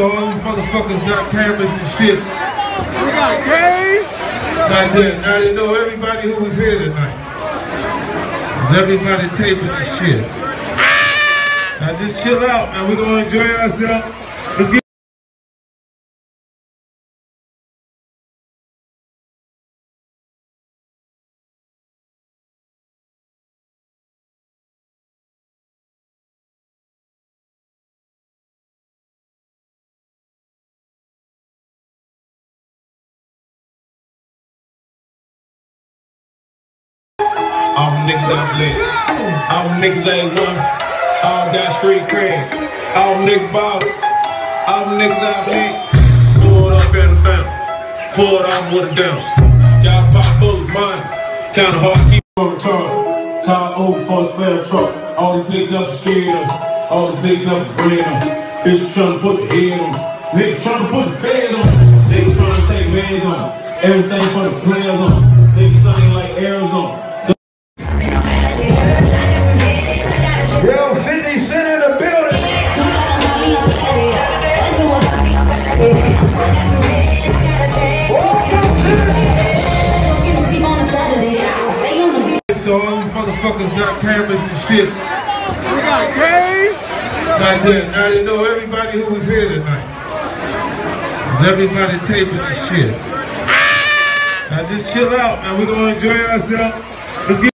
Motherfuckers got cameras and shit. We got game. Right there. Now they know everybody who was here tonight. Everybody taping this shit. Now just chill out, man. We're gonna enjoy ourselves. Let's get all niggas ain't lit, all niggas ain't one, all got street cred, all niggas ball, all niggas ain't lit. Pulled up in the fountain, pulled off with a dance. Got a pop full of money, kinda hard to keep on the target. Car over for a spare truck, all these niggas up to scare us, all these niggas up to bread on. Bitches tryna put the head on, niggas tryna put the feds on, niggas tryna take mans on, everything for the players on, niggas something like Arizona. So all these motherfuckers got cameras and shit. We got game. Right there. Now they know everybody who was here tonight. Everybody taping this shit. Now just chill out, man. We're gonna enjoy ourselves. Let's get